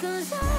'Cause I